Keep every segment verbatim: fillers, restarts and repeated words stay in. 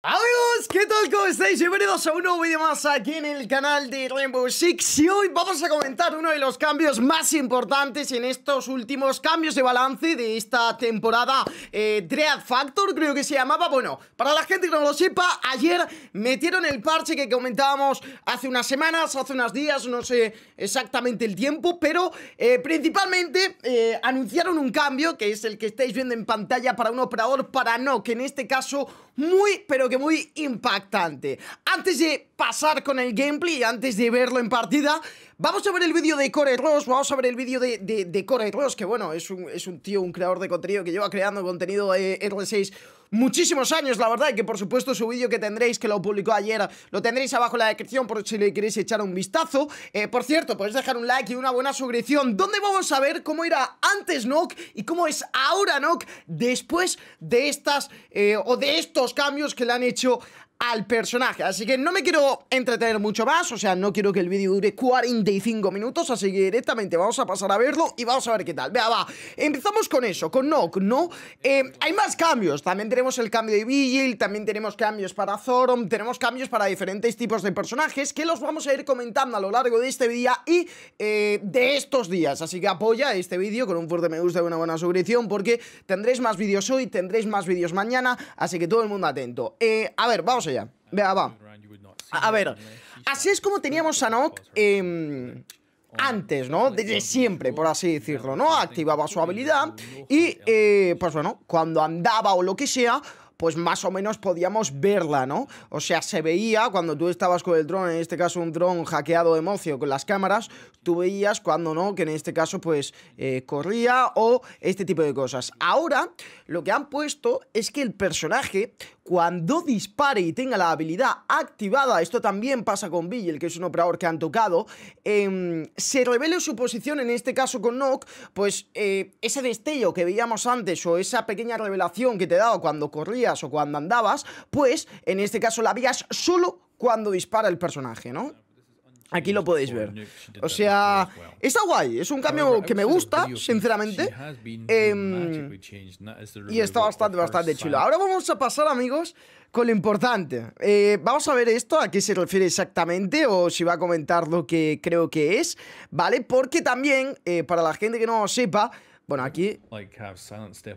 Amigos, ¿qué tal? ¿Cómo estáis? Bienvenidos a un nuevo vídeo más aquí en el canal de Rainbow Six. Y hoy vamos a comentar uno de los cambios más importantes en estos últimos cambios de balance de esta temporada, eh, Dread Factor, creo que se llamaba. Bueno, para la gente que no lo sepa, ayer metieron el parche que comentábamos hace unas semanas, hace unos días, no sé exactamente el tiempo. Pero eh, principalmente eh, anunciaron un cambio, que es el que estáis viendo en pantalla, para un operador para Nokk, que en este caso muy, pero que muy impactante. Antes de pasar con el gameplay, antes de verlo en partida, vamos a ver el vídeo de Coreross, vamos a ver el vídeo de, de, de Coreross, que bueno, es un, es un tío, un creador de contenido que lleva creando contenido de R seis muchísimos años, la verdad, y que por supuesto su vídeo que tendréis, que lo publicó ayer, lo tendréis abajo en la descripción por si le queréis echar un vistazo. eh, Por cierto, podéis dejar un like y una buena suscripción, donde vamos a ver cómo era antes Nokk y cómo es ahora Nokk después de estas, eh, o de estos cambios que le han hecho al personaje. Así que no me quiero entretener mucho más, o sea, no quiero que el vídeo dure cuarenta y cinco minutos, así que directamente vamos a pasar a verlo y vamos a ver qué tal. Vea, va, empezamos con eso, con Nokk, ¿no? Eh, hay más cambios, también tenemos el cambio de Vigil, también tenemos cambios para Zorom, tenemos cambios para diferentes tipos de personajes que los vamos a ir comentando a lo largo de este día y eh, de estos días, así que apoya este vídeo con un fuerte me gusta y una buena suscripción, porque tendréis más vídeos hoy, tendréis más vídeos mañana, así que todo el mundo atento. Eh, a ver, vamos allá. Vea, va. A, a ver, así es como teníamos a Nokk eh, antes, ¿no? Desde siempre, por así decirlo, ¿no? Activaba su habilidad y, eh, pues bueno, cuando andaba o lo que sea, pues más o menos podíamos verla, ¿no? O sea, se veía cuando tú estabas con el dron, en este caso un dron hackeado de mocio con las cámaras, tú veías cuando no, que en este caso pues eh, corría o este tipo de cosas. Ahora, lo que han puesto es que el personaje, cuando dispare y tenga la habilidad activada, esto también pasa con Vigil, que es un operador que han tocado, eh, se revele su posición, en este caso con Nokk, pues eh, ese destello que veíamos antes o esa pequeña revelación que te daba cuando corría o cuando andabas, pues en este caso la veías solo cuando dispara el personaje, ¿no? Aquí lo podéis ver. O sea, está guay, es un cambio que me gusta, sinceramente. Eh, y está bastante, bastante chulo. Ahora vamos a pasar, amigos, con lo importante. Eh, vamos a ver esto, a qué se refiere exactamente, o si va a comentar lo que creo que es, ¿vale? Porque también, eh, para la gente que no lo sepa, bueno, aquí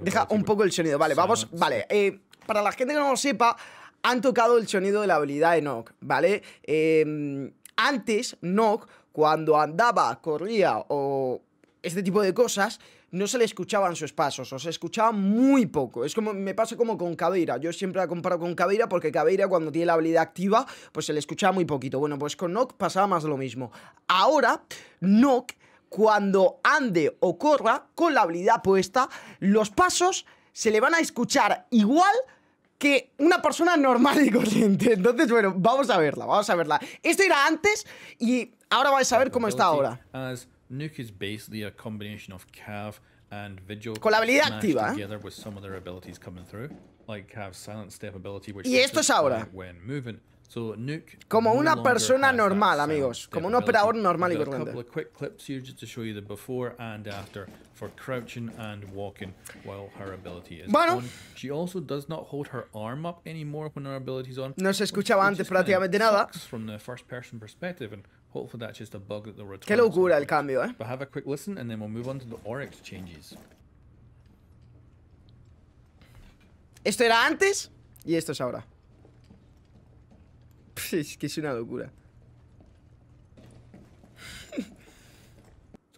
deja un poco el sonido. Vale, vamos, vale, eh... para la gente que no lo sepa, han tocado el sonido de la habilidad de Nokk, ¿vale? Eh, antes, Nokk, cuando andaba, corría o este tipo de cosas, no se le escuchaban sus pasos, o se escuchaba muy poco. Es como, me pasa como con Caveira, yo siempre la comparo con Caveira, porque Caveira cuando tiene la habilidad activa, pues se le escuchaba muy poquito. Bueno, pues con Nokk pasaba más de lo mismo. Ahora, Nokk, cuando ande o corra, con la habilidad puesta, los pasos se le van a escuchar igual que una persona normal y corriente. Entonces, bueno, vamos a verla, vamos a verla. Esto era antes y ahora vais a ver cómo está ahora. Con la habilidad activa, ¿eh? Y esto es ahora. Como una persona normal, amigos. Como un operador normal y corriente. Bueno, no se escuchaba antes prácticamente nada. Qué locura el cambio, ¿eh? Esto era antes y esto es ahora. Es que es una locura.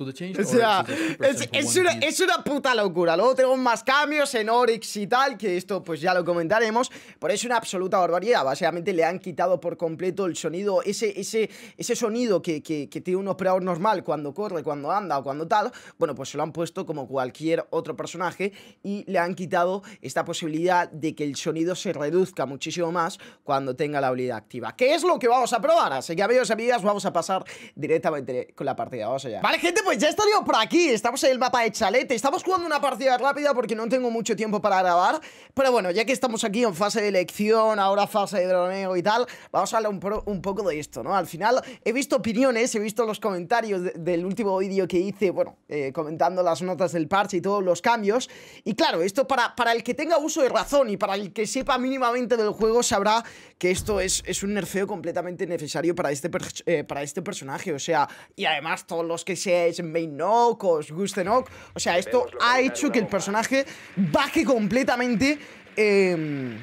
O sea, es, es, una, es una puta locura. Luego tenemos más cambios en Oryx y tal, que esto pues ya lo comentaremos. Pero es una absoluta barbaridad. Básicamente le han quitado por completo el sonido, ese, ese, ese sonido que, que, que tiene un operador normal cuando corre, cuando anda o cuando tal. Bueno, pues se lo han puesto como cualquier otro personaje y le han quitado esta posibilidad de que el sonido se reduzca muchísimo más cuando tenga la habilidad activa, que es lo que vamos a probar. Así que amigos y amigas, vamos a pasar directamente con la partida. Vamos allá. Vale, gente, pues pues ya estaría por aquí. Estamos en el mapa de Chalete. Estamos jugando una partida rápida porque no tengo mucho tiempo para grabar. Pero bueno, ya que estamos aquí en fase de elección, ahora fase de droneo y tal, vamos a hablar un, pro, un poco de esto, ¿no? Al final he visto opiniones, he visto los comentarios de, del último vídeo que hice, bueno, eh, comentando las notas del parche y todos los cambios. Y claro, esto para, para el que tenga uso de razón y para el que sepa mínimamente del juego sabrá que esto es, es un nerfeo completamente necesario para este, per, eh, para este personaje. O sea, y además todos los que seáis main Nokk, os guste Nokk, o sea, esto ha hecho que el personaje baje completamente eh,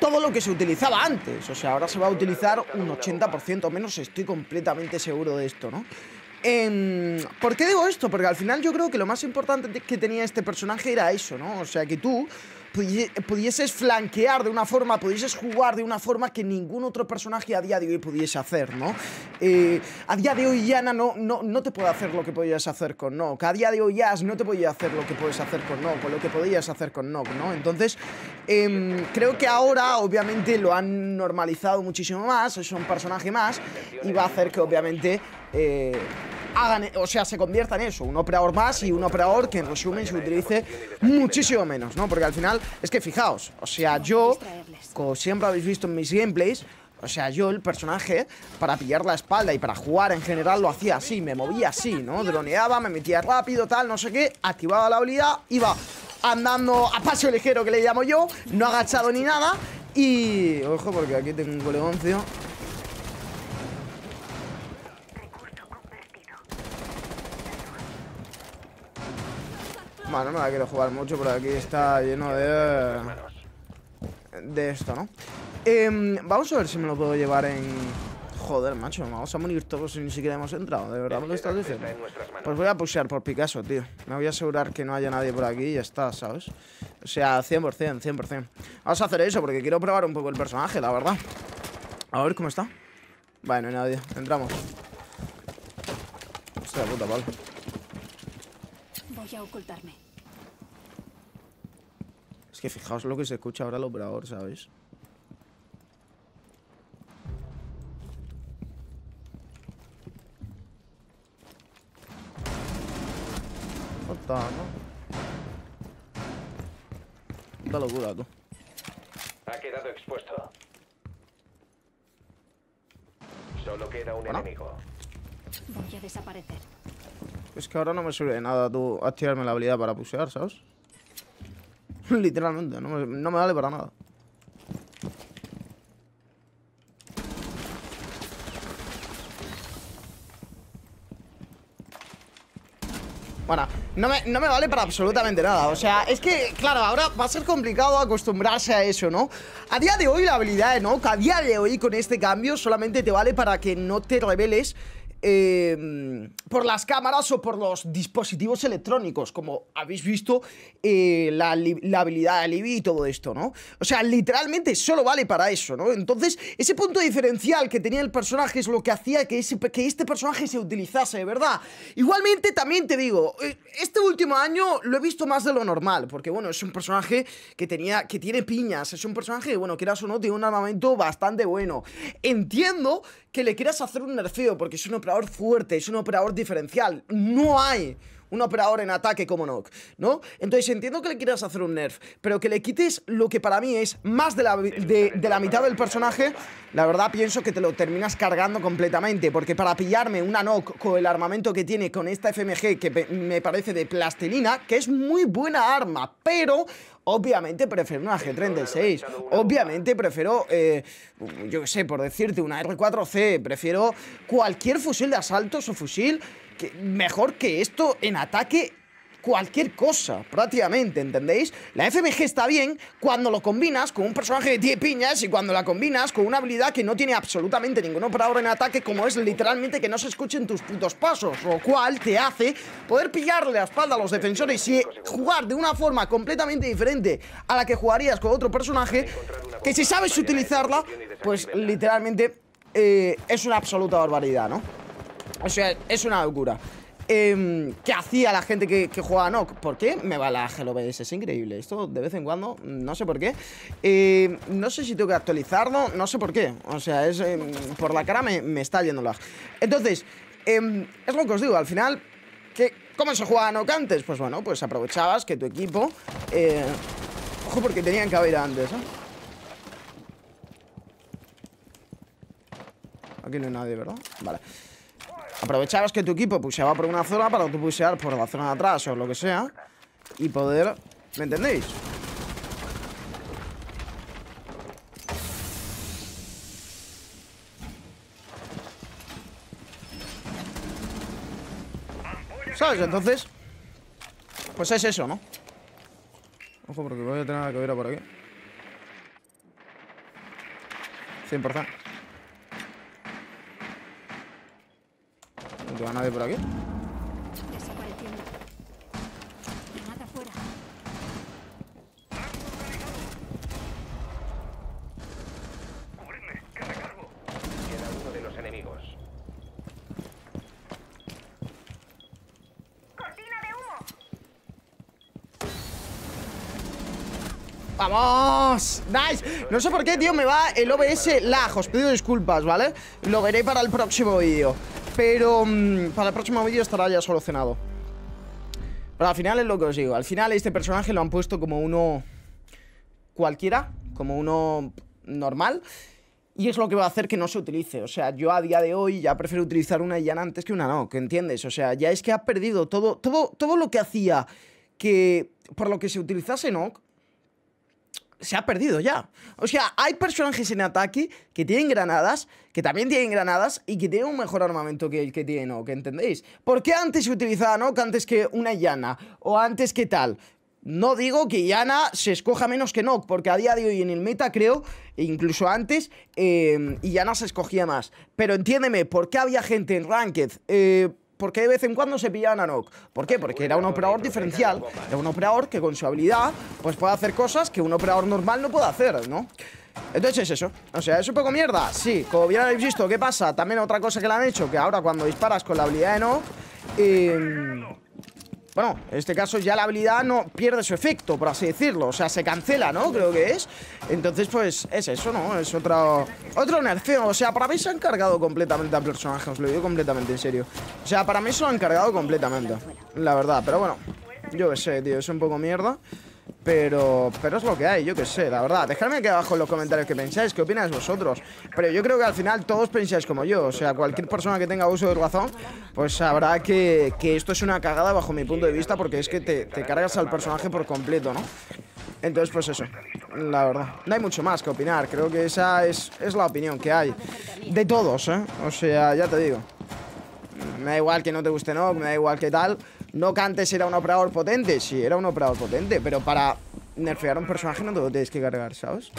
todo lo que se utilizaba antes. O sea, ahora se va a utilizar un ochenta por ciento menos, estoy completamente seguro de esto, ¿no? Eh, ¿Por qué digo esto? Porque al final yo creo que lo más importante que tenía este personaje era eso, ¿no? O sea, que tú pudieses flanquear de una forma, pudieses jugar de una forma que ningún otro personaje a día de hoy pudiese hacer, ¿no? Eh, a día de hoy Yana no, no, no te puede hacer lo que podías hacer con Nokk. A día de hoy As no te podía hacer lo que puedes hacer con Nokk, o lo que podías hacer con Nokk, ¿no? Entonces, eh, creo que ahora obviamente lo han normalizado muchísimo más, es un personaje más, y va a hacer que obviamente... Eh, Hagan, o sea, se convierta en eso, un operador más y un operador que en resumen se utilice muchísimo menos, ¿no? Porque al final, es que fijaos, o sea, yo, como siempre habéis visto en mis gameplays, o sea, yo el personaje, para pillar la espalda y para jugar en general, lo hacía así, me movía así, ¿no? Droneaba, me metía rápido, tal, no sé qué, activaba la habilidad, iba andando a paso ligero, que le llamo yo, no agachado ni nada, y... Ojo, porque aquí tengo un colegoncio. Bueno, no la quiero jugar mucho, pero aquí está lleno de... De esto, ¿no? Eh, vamos a ver si me lo puedo llevar en... Joder, macho, vamos a morir todos si ni siquiera hemos entrado. ¿De verdad me lo estás diciendo? Pues voy a pushear por Picasso, tío. Me voy a asegurar que no haya nadie por aquí y ya está, ¿sabes? O sea, cien por cien, cien por cien. Vamos a hacer eso porque quiero probar un poco el personaje, la verdad. A ver cómo está. Vale, no hay nadie. Entramos. Hostia puta, vale. Voy a ocultarme. Es que fijaos lo que se escucha ahora el operador, ¿sabéis? Jota, ¿no? Da locura, tú. Ha quedado expuesto. Solo queda un ¿Para? enemigo. Voy a desaparecer. Es que ahora no me sirve de nada tú activarme la habilidad para pushear, ¿sabes? Literalmente, no me, no me vale para nada. Bueno, no me, no me vale para absolutamente nada. O sea, es que, claro, ahora va a ser complicado acostumbrarse a eso, ¿no? A día de hoy la habilidad de Nokk, a día de hoy con este cambio solamente te vale para que no te rebeles Eh, por las cámaras o por los dispositivos electrónicos, como habéis visto eh, la, la habilidad de Libby y todo esto, ¿no? O sea, literalmente solo vale para eso, ¿no? Entonces, ese punto diferencial que tenía el personaje es lo que hacía que, ese, que este personaje se utilizase, de verdad. Igualmente, también te digo, este último año lo he visto más de lo normal, porque, bueno, es un personaje que, tenía, que tiene piñas, es un personaje que, bueno, quieras o no, tiene un armamento bastante bueno. Entiendo que le quieras hacer un nerfeo, porque es un operador fuerte, es un operador diferencial. No hay un operador en ataque como Nokk, ¿no? Entonces entiendo que le quieras hacer un nerf, pero que le quites lo que para mí es más de la, de, de la mitad del personaje, la verdad pienso que te lo terminas cargando completamente, porque para pillarme una Nokk con el armamento que tiene con esta F M G, que me parece de plastilina, que es muy buena arma, pero... Obviamente prefiero una G treinta y seis, obviamente prefiero, eh, yo qué sé, por decirte, una R cuatro C, prefiero cualquier fusil de asaltos o fusil que, mejor que esto en ataque, cualquier cosa, prácticamente, ¿entendéis? La F M G está bien cuando lo combinas con un personaje que tiene piñas y cuando la combinas con una habilidad que no tiene absolutamente ningún operador en ataque, como es literalmente que no se escuchen tus putos pasos, lo cual te hace poder pillarle la espalda a los defensores y jugar de una forma completamente diferente a la que jugarías con otro personaje, que si sabes utilizarla, pues literalmente eh, es una absoluta barbaridad, ¿no? O sea, es una locura. Eh, ¿Qué hacía la gente que, que jugaba Nokk? ¿Por qué me va la G L B S? Es increíble. Esto de vez en cuando, no sé por qué. eh, No sé si tengo que actualizarlo, no sé por qué. O sea, es eh, por la cara me, me está yendo lag. Entonces, eh, es lo que os digo, al final ¿Qué? ¿Cómo se jugaba Nokk antes? Pues bueno, pues aprovechabas que tu equipo... Eh... Ojo, porque tenían Caveira antes, ¿eh? Aquí no hay nadie, ¿verdad? Vale. Aprovechabas que tu equipo pusheaba por una zona para tú pushear por la zona de atrás o lo que sea y poder... ¿Me entendéis? ¿Sabes? Entonces, pues es eso, ¿no? Ojo, porque voy a tener la Caveira por aquí cien por ciento. ¿No te va nadie por aquí? ¡Vamos! ¡Nice! No sé por qué, tío, me va el O B S lag. Os pido disculpas, ¿vale? Lo veré para el próximo vídeo. Pero mmm, para el próximo vídeo estará ya solucionado. Pero al final es lo que os digo. Al final este personaje lo han puesto como uno cualquiera, como uno normal, y es lo que va a hacer que no se utilice. O sea, yo a día de hoy ya prefiero utilizar una Yana antes que una Nokk, ¿entiendes? O sea, ya es que ha perdido todo, todo, todo lo que hacía que por lo que se utilizase Nokk. Se ha perdido ya. O sea, hay personajes en ataque que tienen granadas, que también tienen granadas y que tienen un mejor armamento que el que tiene Nokk, ¿entendéis? ¿Por qué antes se utilizaba Nokk antes que una Yana o antes que tal? No digo que Yana se escoja menos que Nokk, porque a día de hoy en el meta creo, e incluso antes, eh, Yana se escogía más. Pero entiéndeme, ¿por qué había gente en Ranked? Eh... Porque de vez en cuando se pillaban a Nokk. ¿Por qué? Porque era un operador diferencial. Era un operador que con su habilidad pues puede hacer cosas que un operador normal no puede hacer, ¿no? Entonces es eso. O sea, ¿es un poco mierda? Sí. Como bien habéis visto, ¿qué pasa? También otra cosa que le han hecho, que ahora cuando disparas con la habilidad de Nokk... Eh, bueno, en este caso ya la habilidad no pierde su efecto, por así decirlo. O sea, se cancela, ¿no? Creo que es. Entonces, pues, es eso, ¿no? Es otro, otro nerfeo. O sea, para mí se han cargado completamente al personaje. Os lo digo completamente en serio. O sea, para mí se lo han cargado completamente, la verdad. Pero bueno, yo qué sé, tío. Es un poco mierda. Pero pero es lo que hay, yo que sé, la verdad. Dejadme aquí abajo en los comentarios qué pensáis, qué opináis vosotros. Pero yo creo que al final todos pensáis como yo. O sea, cualquier persona que tenga uso de razón, pues sabrá que, que esto es una cagada bajo mi punto de vista, porque es que te, te cargas al personaje por completo, ¿no? Entonces, pues eso, la verdad. No hay mucho más que opinar, creo que esa es, es la opinión que hay de todos, ¿eh? O sea, ya te digo. Me da igual que no te guste Nokk, me da igual que tal. Nokk antes era un operador potente. Sí, era un operador potente, pero para nerfear a un personaje no te lo tienes que cargar, ¿sabes?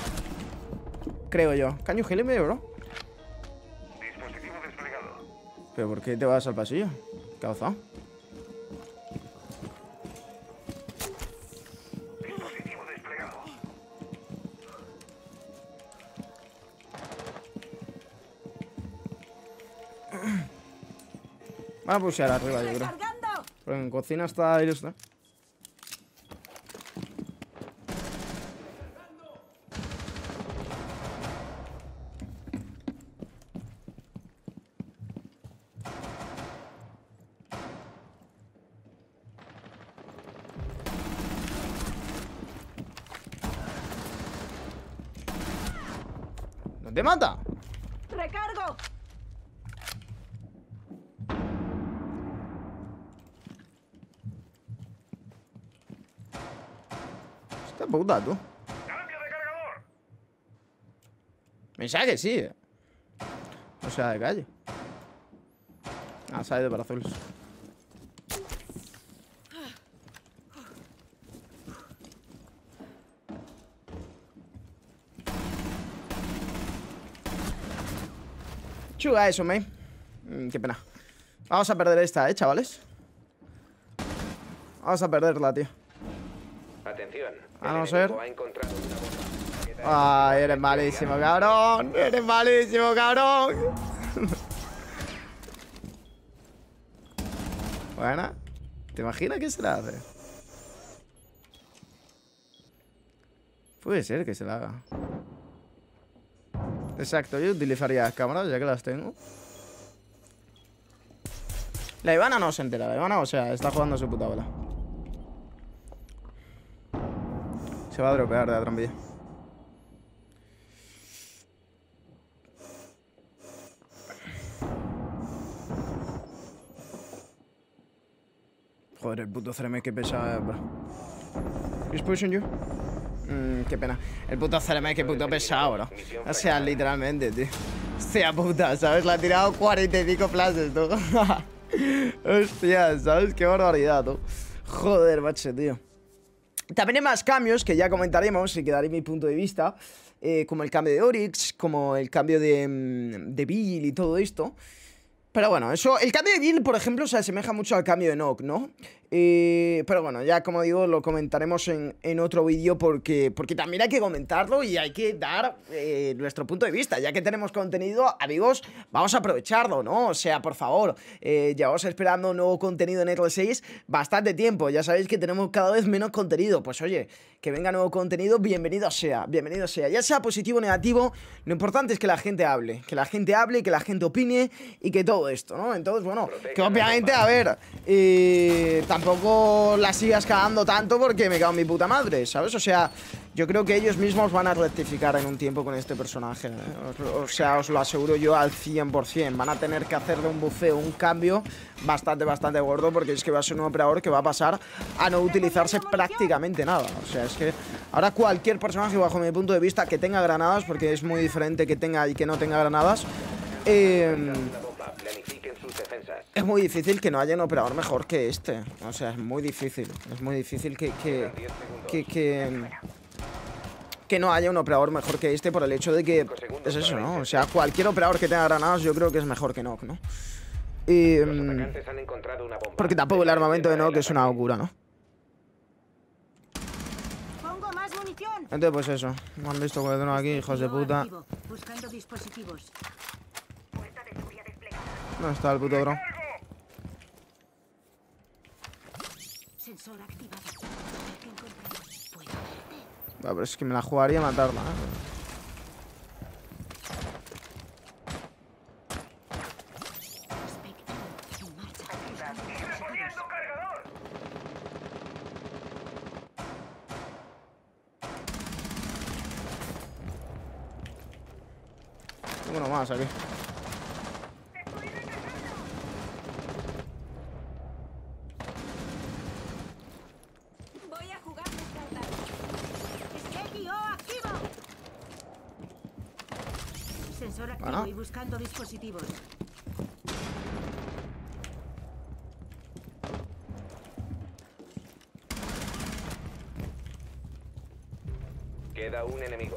Creo yo. Can you heal me, bro? Dispositivo desplegado. ¿Pero por qué te vas al pasillo? ¿Qué ha pasado? Dispositivo desplegado. Van a pulsar arriba, yo creo. Pero en cocina está ahí, está. ¿No te mata? ¡Recargo! Puta, tú. ¡Cambio de cargador! Pensaba que sí. O sea, de calle. Ah, sale de parazuelos. Chuga eso, me. Mm, qué pena. Vamos a perder esta, eh, chavales. Vamos a perderla, tío. Atención. A no ser. Ay, eres malísimo, cabrón. Eres malísimo, cabrón. Buena. ¿Te imaginas que se la hace? Puede ser que se la haga. Exacto, yo utilizaría las cámaras ya que las tengo. La Ivana no se entera, la Ivana, o sea, está jugando a su puta bola. Se va a dropear de la trampilla. Joder, el puto C R M que pesa, bro. ¿Es pushing you? Mmm, qué pena. El puto C R M que puto pesa, bro. O sea, literalmente, tío. Hostia puta, ¿sabes? Le ha tirado cuarenta y cinco flashes, tú. Hostia, ¿sabes? Qué barbaridad, tú. Joder, macho, tío. También hay más cambios que ya comentaremos y que daré mi punto de vista. Eh, como el cambio de Oryx, como el cambio de, de Vigil y todo esto. Pero bueno, eso, el cambio de Vigil, por ejemplo, se asemeja mucho al cambio de Nokk, ¿no? Eh, pero bueno, ya como digo, lo comentaremos en, en otro vídeo porque, porque también hay que comentarlo y hay que dar eh, nuestro punto de vista. Ya que tenemos contenido, amigos, vamos a aprovecharlo, ¿no? O sea, por favor, eh, llevamos esperando nuevo contenido en R seis bastante tiempo. Ya sabéis que tenemos cada vez menos contenido. Pues oye, que venga nuevo contenido, bienvenido sea, bienvenido sea. Ya sea positivo o negativo, lo importante es que la gente hable. Que la gente hable, que la gente opine y que todo esto, ¿no? Entonces, bueno, que obviamente, a ver, eh, tampoco la sigas cagando tanto porque me cago en mi puta madre, ¿sabes? O sea, yo creo que ellos mismos van a rectificar en un tiempo con este personaje, ¿eh? O sea, os lo aseguro yo al cien por cien. Van a tener que hacer de un bufeo un cambio bastante, bastante gordo, porque es que va a ser un operador que va a pasar a no utilizarse prácticamente nada. O sea, es que ahora cualquier personaje, bajo mi punto de vista, que tenga granadas, porque es muy diferente que tenga y que no tenga granadas, eh... es muy difícil que no haya un operador mejor que este. O sea, es muy difícil. Es muy difícil que que, que, que que no haya un operador mejor que este, por el hecho de que es eso, ¿no? O sea, cualquier operador que tenga granadas yo creo que es mejor que Nokk, ¿no? Y, porque tampoco el armamento de Nokk es una locura, ¿no? Entonces pues eso. Me han visto con el dron aquí, hijos de puta. No está el puto dron. Va, pero es que me la jugaría a matarla, ¿eh? Uno más aquí. Bueno. Buscando dispositivos. Queda un enemigo.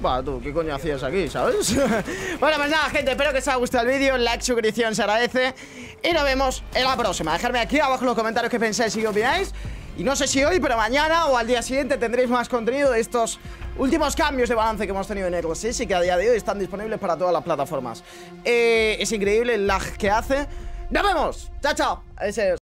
Bah, tú, ¿qué coño hacías aquí, sabes? Bueno, pues nada, gente, espero que os haya gustado el vídeo. Like, suscripción, se agradece. Y nos vemos en la próxima. Dejadme aquí abajo en los comentarios qué pensáis y qué opináis. Y no sé si hoy, pero mañana o al día siguiente tendréis más contenido de estos últimos cambios de balance que hemos tenido en R seis y que a día de hoy están disponibles para todas las plataformas. Eh, es increíble el lag que hace. ¡Nos vemos! ¡Chao, chao! Adiós.